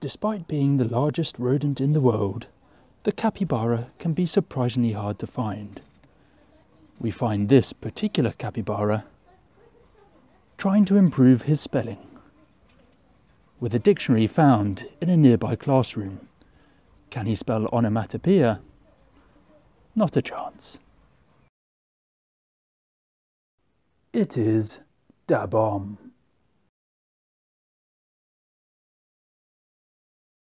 Despite being the largest rodent in the world, the capybara can be surprisingly hard to find. We find this particular capybara trying to improve his spelling, with a dictionary found in a nearby classroom. Can he spell onomatopoeia? Not a chance. It is da-bomb.